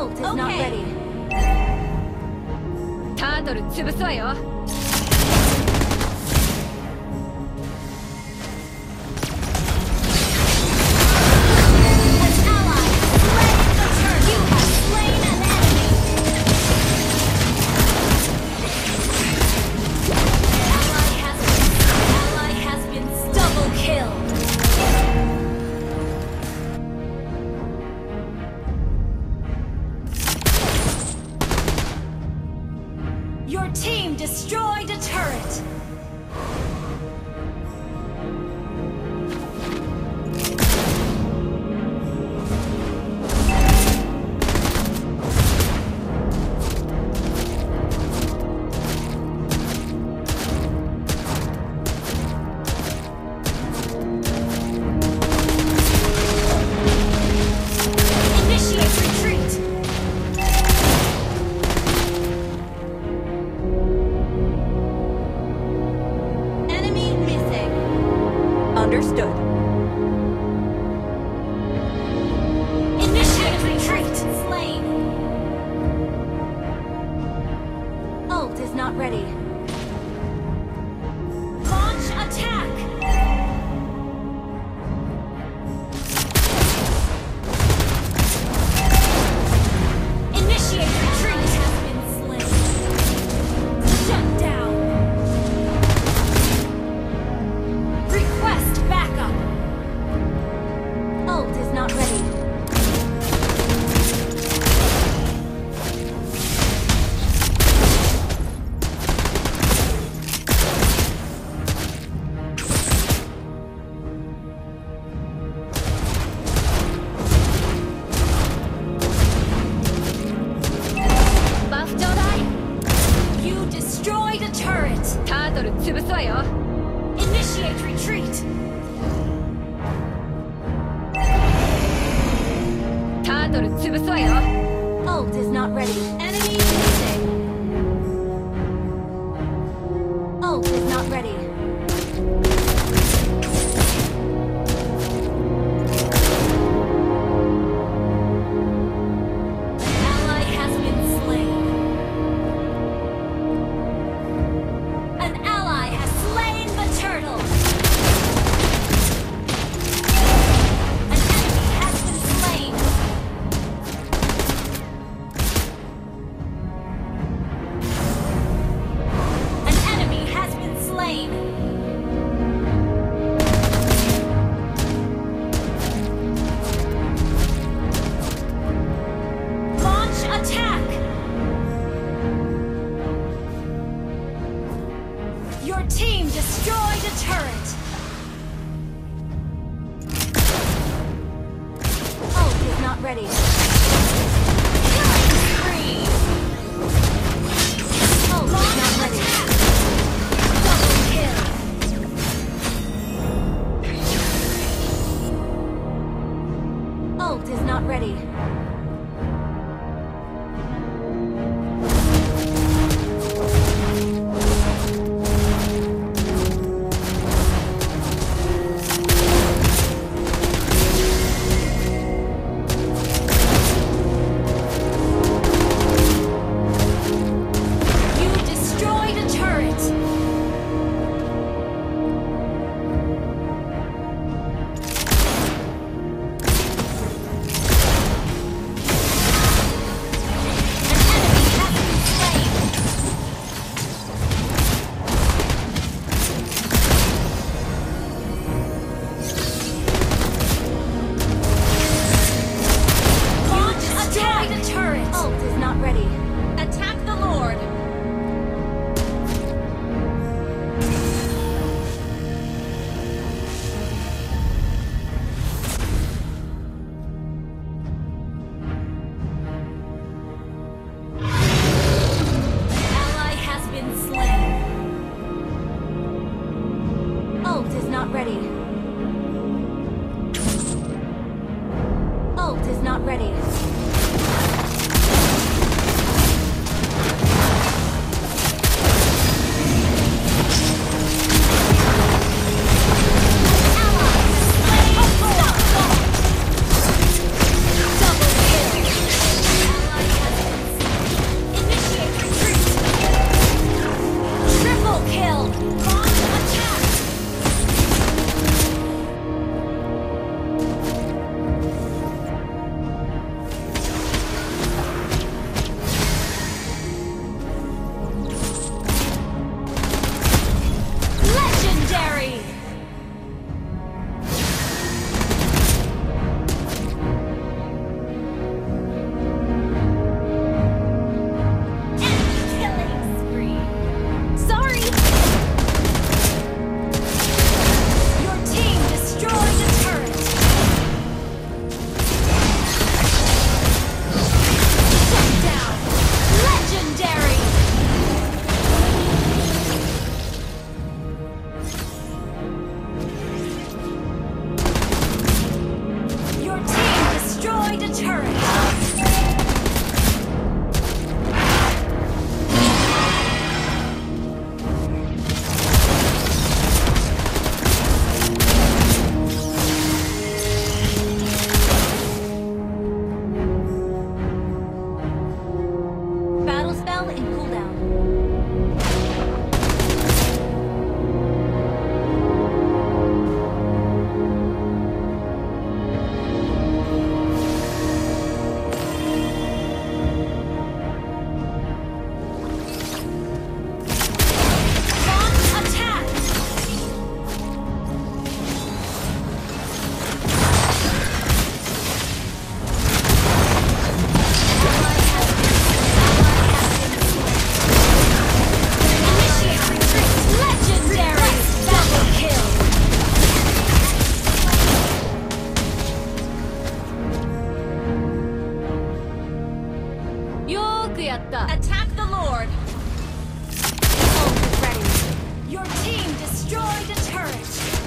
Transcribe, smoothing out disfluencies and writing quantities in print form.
bolt is not ready. タートル潰すわよ。Your team destroyed a turret! Not ready. Launch attack! Initiate retreat! Has been slain. Shut down! Request backup! Ult is not ready. Initiate retreat. Turtle,潰すわよ. Ult is not ready. Enemy missing. Ult is not ready. Your team destroyed a turret! Ult is not ready. Killing spree! Ult is not ready. Double kill! Ult is not ready. Ult is not ready. った。 Attack the Lord. All ready. Your team destroyed a turret.